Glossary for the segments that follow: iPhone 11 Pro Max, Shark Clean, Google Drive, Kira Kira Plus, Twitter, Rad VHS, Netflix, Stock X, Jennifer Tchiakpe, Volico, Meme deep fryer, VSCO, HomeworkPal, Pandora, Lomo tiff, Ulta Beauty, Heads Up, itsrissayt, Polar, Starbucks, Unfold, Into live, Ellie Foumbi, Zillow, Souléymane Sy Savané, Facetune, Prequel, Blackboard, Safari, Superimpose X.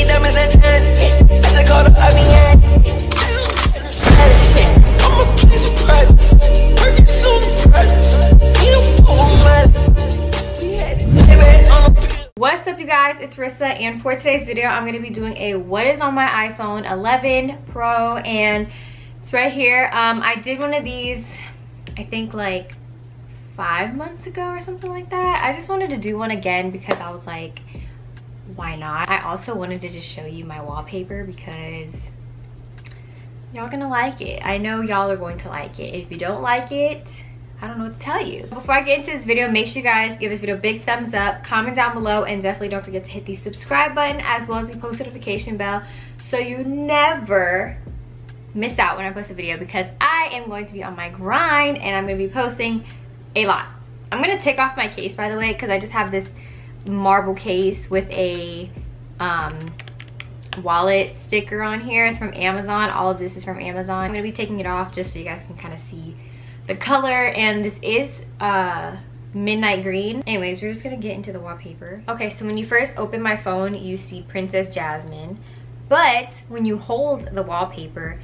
What's up, you guys? It's Rissa, and for today's video I'm going to be doing a what is on my iPhone 11 Pro, and it's right here. I did one of these I think like 5 months ago or something like that. I just wanted to do one again because I was like, why not? I also wanted to just show you my wallpaper because y'all gonna like it. I know y'all are going to like it. If you don't like it, I don't know what to tell you. Before I get into this video, make sure you guys give this video a big thumbs up, comment down below, and definitely don't forget to hit the subscribe button as well as the post notification bell so you never miss out when I post a video, because I am going to be on my grind and I'm gonna be posting a lot. I'm gonna take off my case, by the way, because I just have this marble case with a wallet sticker on here. It's from Amazon. All of this is from Amazon. I'm gonna be taking it off just so you guys can kind of see the color, and this is midnight green. Anyways, we're just gonna get into the wallpaper. Okay, so when you first open my phone, you see Princess Jasmine, but when you hold the wallpaper,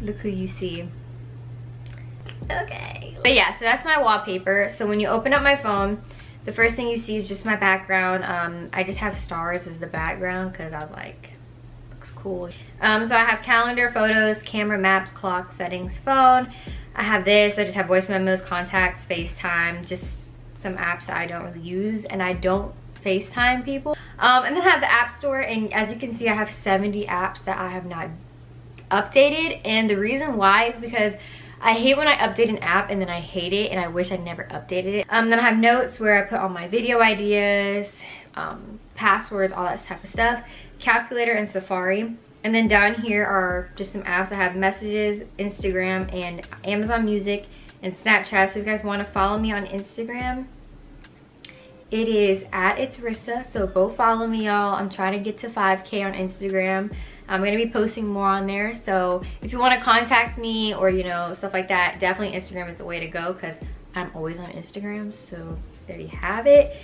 look who you see. Okay, but yeah, so that's my wallpaper. So when you open up my phone, the first thing you see is just my background. I just have stars as the background because I was like, looks cool. So I have calendar, photos, camera, maps, clock, settings, phone. I have this, I just have voice memos, contacts, FaceTime, just some apps that I don't really use, and I don't FaceTime people. And then I have the app store, and as you can see I have 70 apps that I have not updated, and the reason why is because I hate when I update an app and then I hate it and I wish I never updated it. Then I have notes where I put all my video ideas, passwords, all that type of stuff, calculator, and Safari. And then down here are just some apps. I have messages, Instagram, and Amazon Music, and Snapchat. So if you guys want to follow me on Instagram, it is at It's Rissa. So go follow me, y'all. I'm trying to get to 5K on Instagram. I'm going to be posting more on there. So if you want to contact me or, you know, stuff like that, definitely Instagram is the way to go because I'm always on Instagram. So there you have it.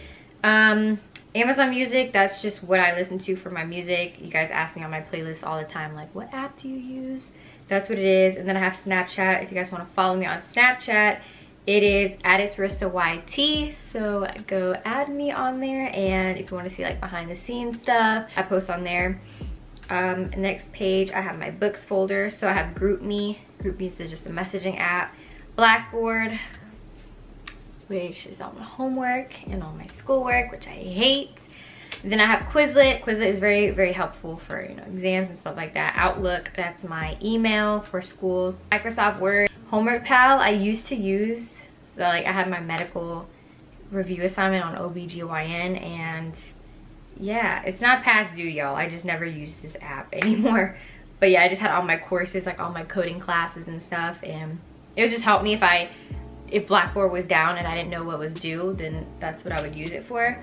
Amazon Music, that's just what I listen to for my music. You guys ask me on my playlist all the time, like, what app do you use? That's what it is. And then I have Snapchat. If you guys want to follow me on Snapchat, it is at It's Rissa YT. So go add me on there. And if you want to see like behind the scenes stuff, I post on there. Next page, I have my books folder. So I have GroupMe. GroupMe is just a messaging app. Blackboard, which is all my homework and all my schoolwork, which I hate. Then I have Quizlet. Quizlet is very, very helpful for, you know, exams and stuff like that. Outlook, that's my email for school. Microsoft Word. HomeworkPal, I used to use. So, like, I had my medical review assignment on OBGYN, and yeah, it's not past due, y'all. I just never use this app anymore. But yeah, I just had all my courses, like all my coding classes and stuff, and it would just help me if Blackboard was down and I didn't know what was due, then that's what I would use it for.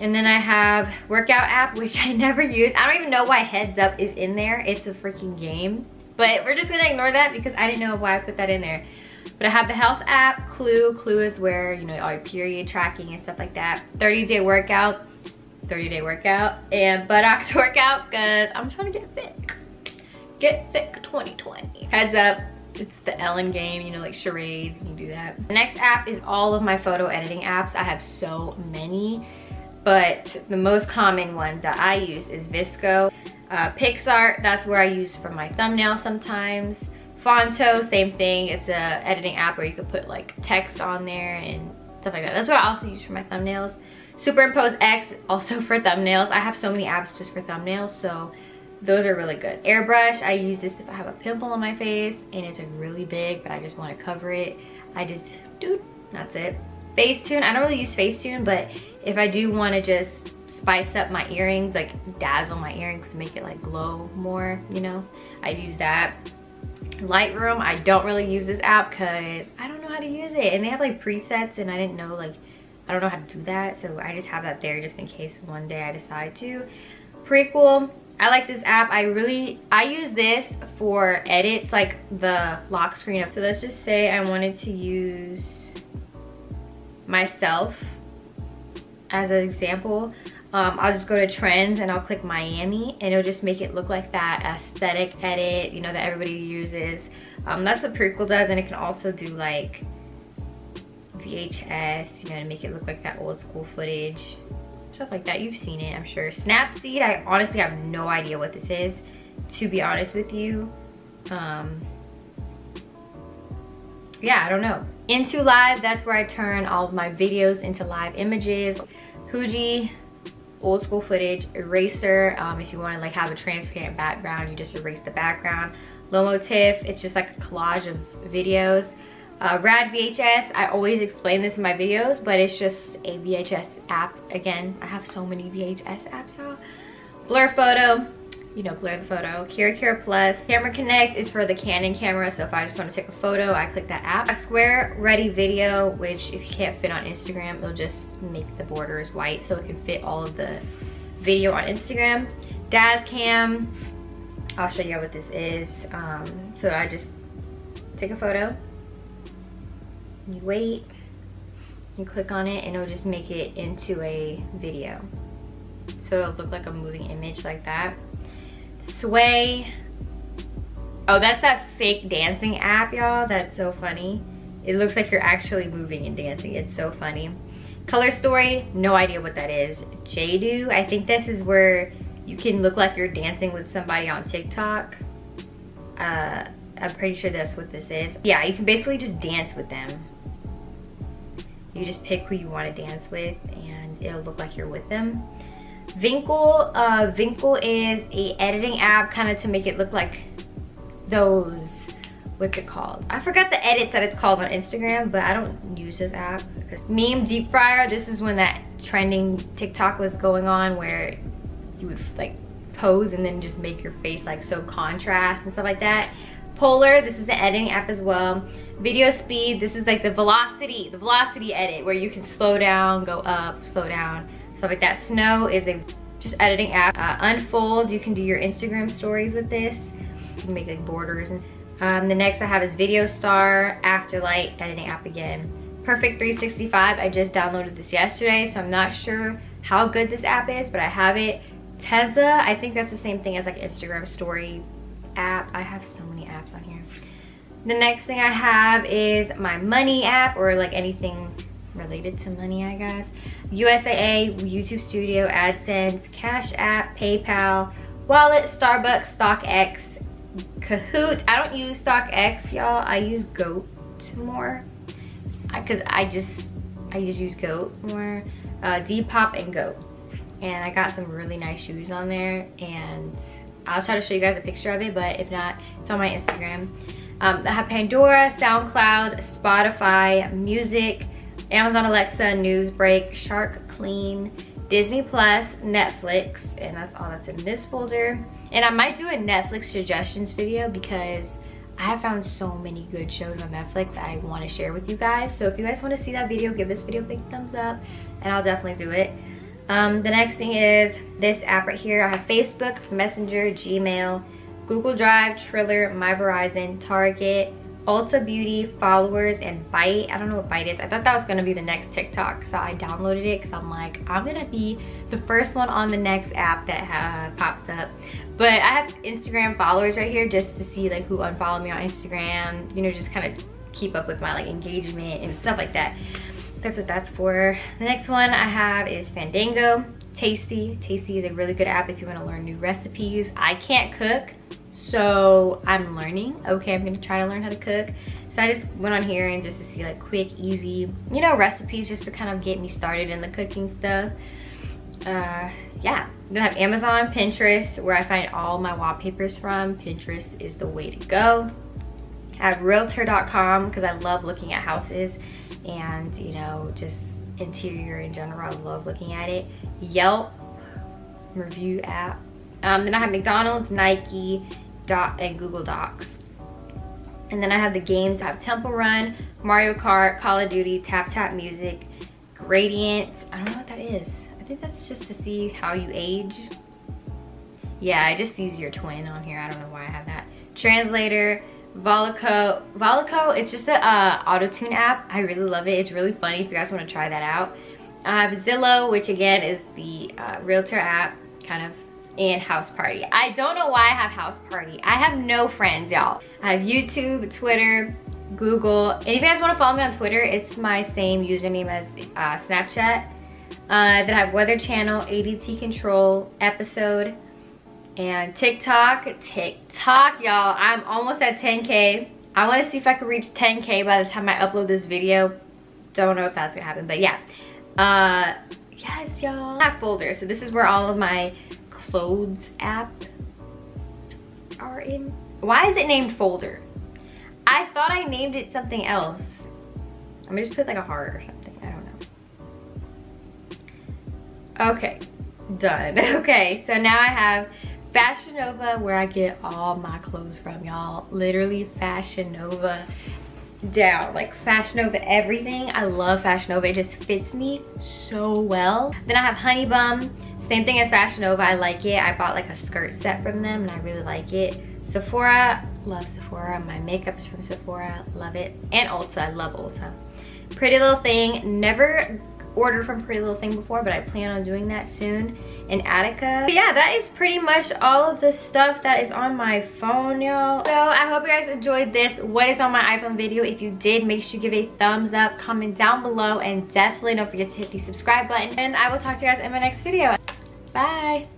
And then I have workout app, which I never use. I don't even know why Heads Up is in there. It's a freaking game. But we're just gonna ignore that because I didn't know why I put that in there. But I have the health app, Clue. Clue is where, you know, all your period tracking and stuff like that. 30-day workout, 30-day workout, and buttocks workout, because I'm trying to get thick. Get thick 2020. Heads Up. It's the Ellen game, you know, like charades, you can do that. The next app is all of my photo editing apps. I have so many, but the most common one that I use is VSCO. PixArt, that's where I use for my thumbnail sometimes. Fonto, same thing. It's a editing app where you could put like text on there and stuff like that. That's what I also use for my thumbnails. Superimpose X, also for thumbnails. I have so many apps just for thumbnails, so those are really good. Airbrush, I use this if I have a pimple on my face and it's really big but I just want to cover it. I just, dude, that's it. Facetune, I don't really use Facetune, but if I do want to just spice up my earrings, like dazzle my earrings to make it like glow more, you know, I use that. Lightroom, I don't really use this app because I don't know how to use it, and they have like presets and I didn't know, like, I don't know how to do that, so I just have that there just in case one day I decide to. Prequel, I like this app. I use this for edits, like the lock screen. So let's just say I wanted to use myself as an example. I'll just go to trends and I'll click Miami, and it'll just make it look like that aesthetic edit, you know, that everybody uses. That's what Prequel does, and it can also do like VHS, you know, to make it look like that old school footage, stuff like that. You've seen it, I'm sure. Snapseed, I honestly have no idea what this is, to be honest with you. Yeah, I don't know. Into Live, that's where I turn all of my videos into live images. Huji, old school footage. Eraser, if you want to like have a transparent background, you just erase the background. Lomo Tiff, it's just like a collage of videos. Rad VHS, I always explain this in my videos, but it's just a VHS app. Again, I have so many VHS apps now. Blur Photo, you know, blur the photo. Kira Kira Plus. Camera Connect is for the Canon camera, so if I just want to take a photo, I click that app. A Square Ready Video, which if you can't fit on Instagram, it'll just make the borders white so it can fit all of the video on Instagram. Daz Cam, I'll show you what this is. So I just take a photo, you wait, you click on it, and it'll just make it into a video. So it'll look like a moving image like that. Sway, oh, that's that fake dancing app, y'all. That's so funny. It looks like you're actually moving and dancing. It's so funny. Color Story, no idea what that is. Jadoo, I think this is where you can look like you're dancing with somebody on TikTok. I'm pretty sure that's what this is. Yeah, you can basically just dance with them. You just pick who you want to dance with, and it'll look like you're with them. Vinkle, Vinkle is a editing app kind of to make it look like those, what's it called? I forgot the edits that it's called on Instagram, but I don't use this app. Meme Deep Fryer, this is when that trending TikTok was going on where you would like pose and then just make your face like so contrast and stuff like that. Polar, this is the editing app as well. Video Speed, this is like the velocity edit where you can slow down, go up, slow down, stuff like that. Snow is a just editing app. Unfold, you can do your Instagram stories with this. You can make like borders. The next I have is Video Star, Afterlight, editing app again. Perfect 365, I just downloaded this yesterday, so I'm not sure how good this app is, but I have it. Tezza, I think that's the same thing as like Instagram story app. I have so many apps on here. The next thing I have is my money app, or like anything related to money, I guess. USAA, YouTube Studio, AdSense, Cash App, PayPal, Wallet, Starbucks, Stock X, Kahoot. I don't use Stock X, y'all. I use Goat more, because I just use Goat more. Depop and Goat. And I got some really nice shoes on there, and I'll try to show you guys a picture of it, but if not, it's on my Instagram. I have Pandora, SoundCloud, Spotify, Music, Amazon Alexa, Newsbreak, Shark Clean, Disney Plus, Netflix, and that's all that's in this folder. And I might do a Netflix suggestions video because I have found so many good shows on Netflix I want to share with you guys. So if you guys want to see that video, give this video a big thumbs up and I'll definitely do it. The next thing is this app right here. I have Facebook, Messenger, Gmail, Google Drive, Triller, My Verizon, Target, Ulta Beauty, Followers, and Byte. I don't know what Byte is. I thought that was gonna be the next TikTok, so I downloaded it because I'm like, I'm gonna be the first one on the next app that pops up. But I have Instagram followers right here just to see like who unfollowed me on Instagram, you know, just kind of keep up with my like engagement and stuff like that. That's what that's for. The next one I have is Fandango. Tasty. Tasty is a really good app if you wanna learn new recipes. I can't cook, so I'm learning. Okay, I'm gonna try to learn how to cook. So I just went on here and just to see like quick, easy, you know, recipes just to kind of get me started in the cooking stuff. Yeah, then I have Amazon, Pinterest, where I find all my wallpapers from. Pinterest is the way to go. I have Realtor.com because I love looking at houses and, you know, just interior in general. I love looking at it. Yelp review app. Then I have McDonald's, Nike, and Google Docs. And then I have the games. I have Temple Run, Mario Kart, Call of Duty, Tap Tap Music, Gradient. I don't know what that is. I think that's just to see how you age. Yeah, it just sees your twin on here. I don't know why I have that. Translator, Volico. Volico, it's just the auto-tune app. I really love it. It's really funny if you guys want to try that out. I have Zillow, which again is the realtor app, kind of, and House Party. I don't know why I have House Party. I have no friends, y'all. I have YouTube, Twitter, Google. And if you guys want to follow me on Twitter, it's my same username as Snapchat. Then I have Weather Channel, ADT Control, Episode, and TikTok. TikTok, y'all. I'm almost at 10K. I want to see if I can reach 10K by the time I upload this video. Don't know if that's gonna happen, but yeah. Yes, y'all. I have folders, so this is where all of my clothes app are in. Why is it named folder? I thought I named it something else. I'm gonna just put like a heart or something. I don't know. Okay, done. Okay, so now I have Fashion Nova, where I get all my clothes from, y'all. Literally Fashion Nova down, like Fashion Nova everything. I love Fashion Nova, it just fits me so well. Then I have Honey Bum, same thing as Fashion Nova, I like it. I bought like a skirt set from them and I really like it. Sephora, love Sephora. My makeup is from Sephora, love it. And Ulta, I love Ulta. Pretty Little Thing, never ordered from Pretty Little Thing before, but I plan on doing that soon. And Attica. But yeah, that is pretty much all of the stuff that is on my phone, y'all. So I hope you guys enjoyed this what is on my iPhone video. If you did, make sure you give a thumbs up, comment down below, and definitely don't forget to hit the subscribe button. And I will talk to you guys in my next video. Bye.